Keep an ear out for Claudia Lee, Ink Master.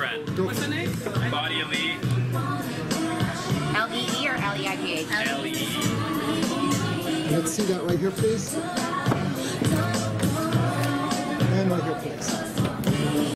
What's the name? Claudia Lee. L-E-E or L-E-I-G-H? L-E-E. Let's see that right here, please.